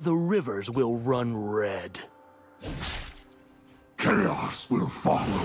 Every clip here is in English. the rivers will run red. Chaos will follow.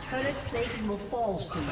Turret plating will fall soon.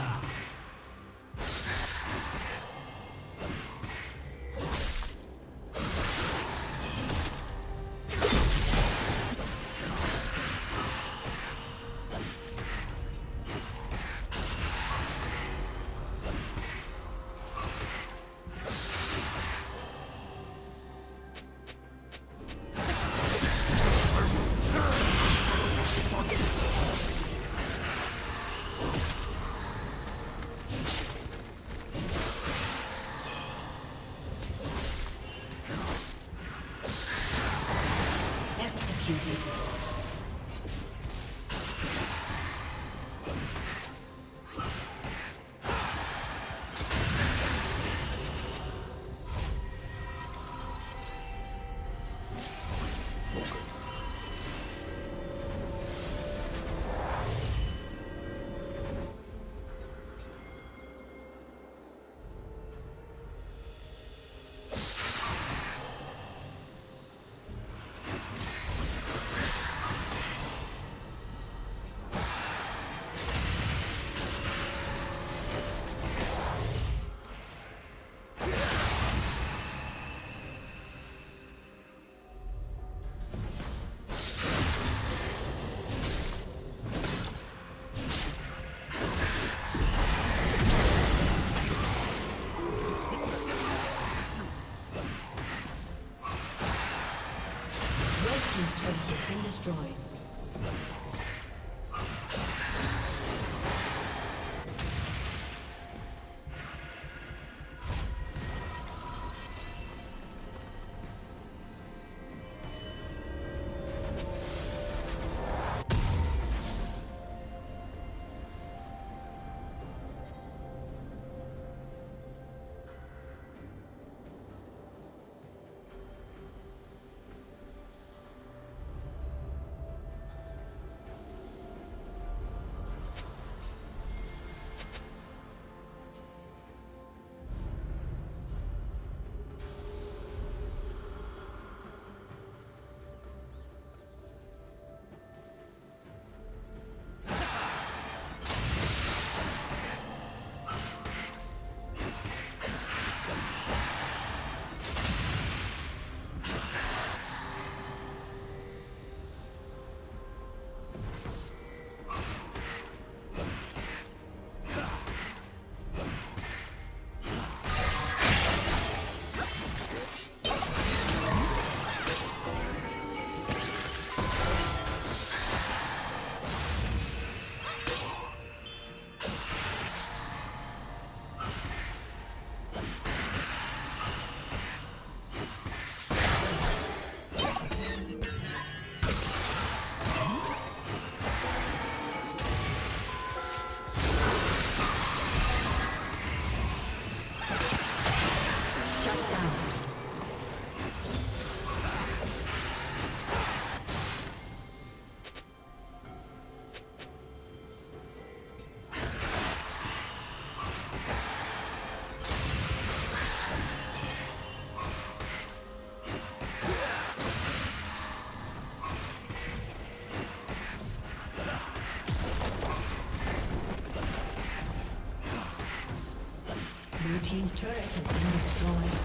Team's turret has been destroyed.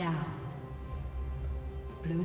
down. Blue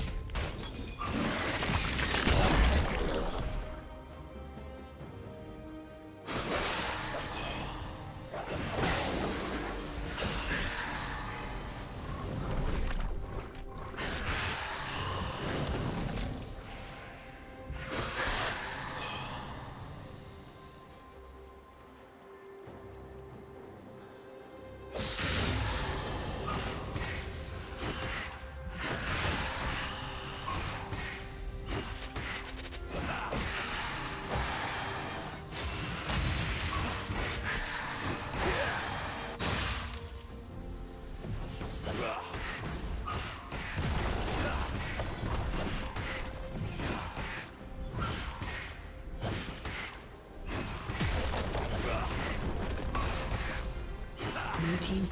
Team's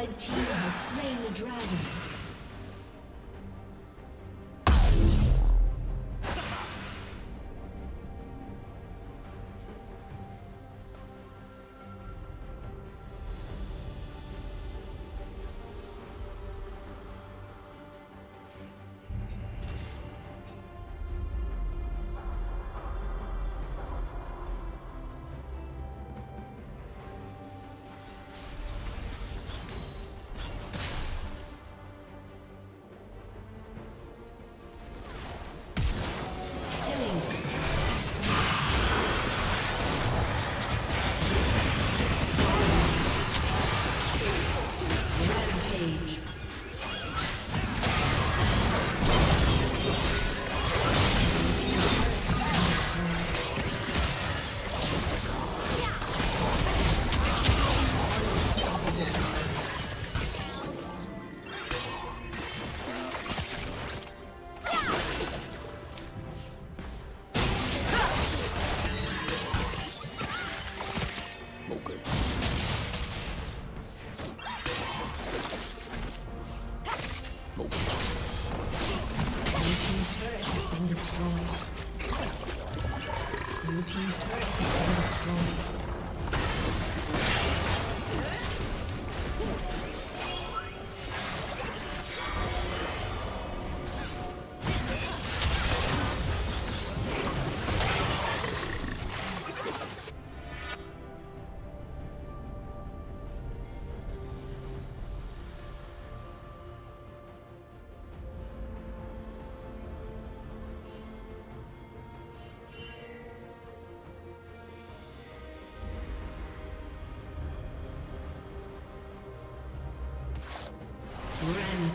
Red team has slain the dragon.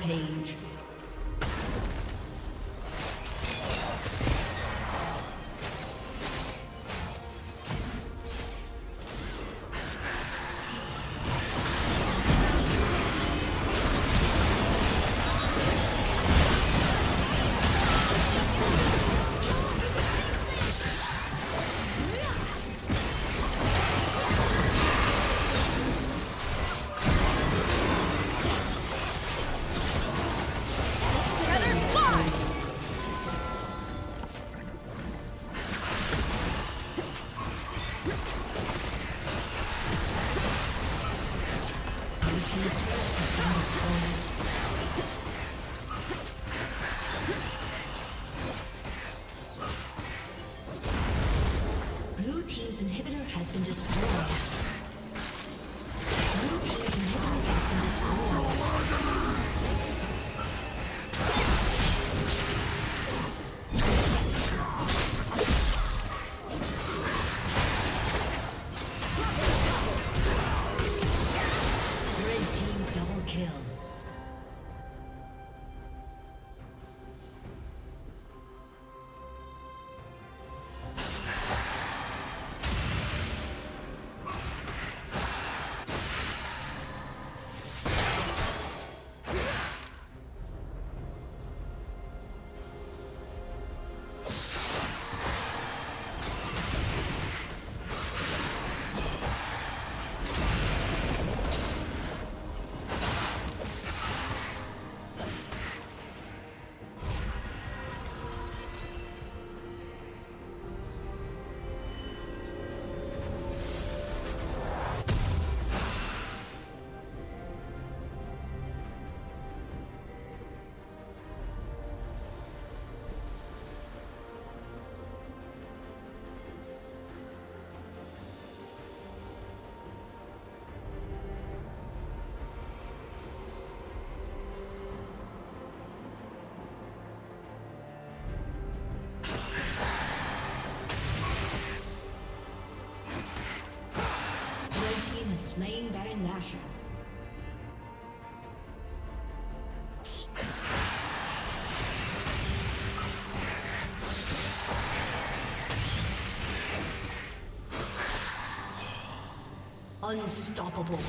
Page. Slain Baron Nashor. Unstoppable.